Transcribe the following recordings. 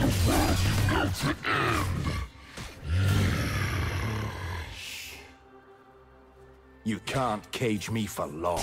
much too fast, you got to end. You can't cage me for long.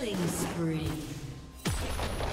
Killing spree. Killing spree.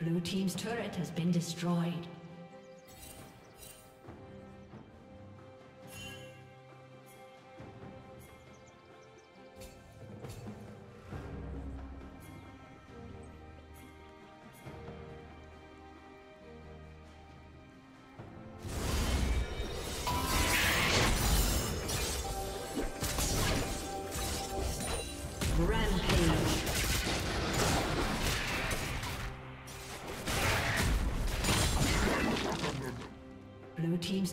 Blue team's turret has been destroyed. Blue team's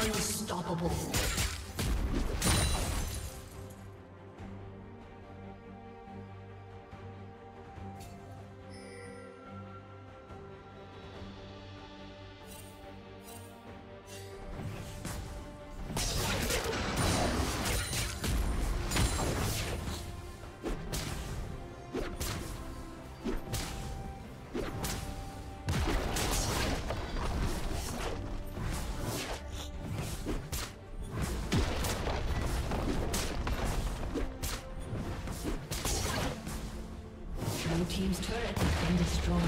Unstoppable. Team's turret has been destroyed.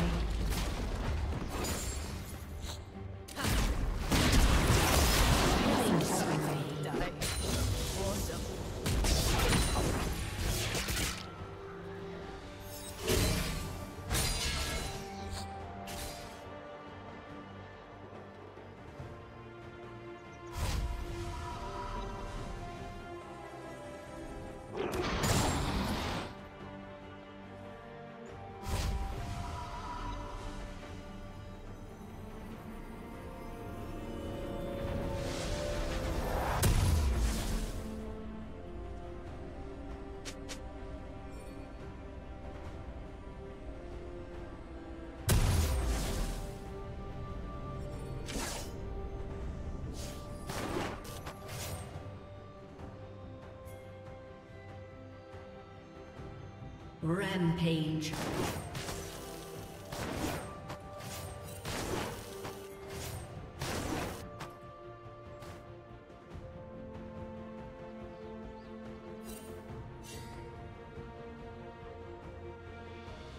Rampage.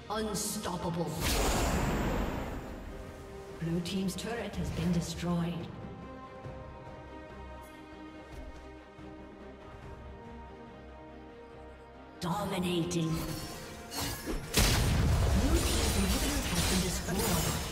Unstoppable. Blue team's turret has been destroyed. Dominating. Blue team's inhibitor has been destroyed.